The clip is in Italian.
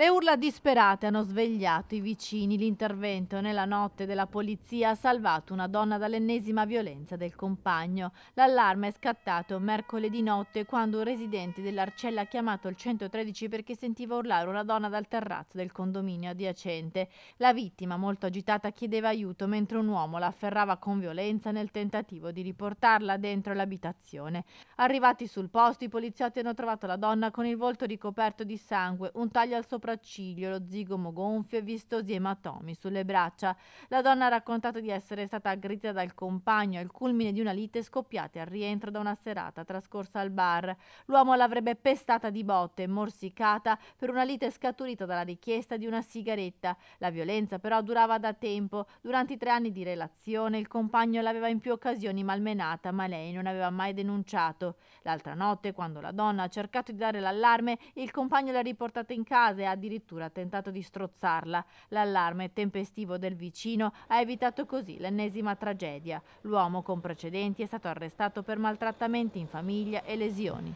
Le urla disperate hanno svegliato i vicini. L'intervento nella notte della polizia ha salvato una donna dall'ennesima violenza del compagno. L'allarme è scattato mercoledì notte quando un residente dell'Arcella ha chiamato il 113 perché sentiva urlare una donna dal terrazzo del condominio adiacente. La vittima, molto agitata, chiedeva aiuto mentre un uomo la afferrava con violenza nel tentativo di riportarla dentro l'abitazione. Arrivati sul posto, i poliziotti hanno trovato la donna con il volto ricoperto di sangue, un taglio al sopracciglio, lo zigomo gonfio e vistosi ematomi sulle braccia. La donna ha raccontato di essere stata aggredita dal compagno al culmine di una lite scoppiata al rientro da una serata trascorsa al bar. L'uomo l'avrebbe pestata di botte, morsicata, per una lite scaturita dalla richiesta di una sigaretta. La violenza però durava da tempo. Durante i 3 anni di relazione il compagno l'aveva in più occasioni malmenata, ma lei non aveva mai denunciato. L'altra notte, quando la donna ha cercato di dare l'allarme, il compagno l'ha riportata in casa e addirittura ha tentato di strozzarla. L'allarme tempestivo del vicino ha evitato così l'ennesima tragedia. L'uomo con precedenti è stato arrestato per maltrattamenti in famiglia e lesioni.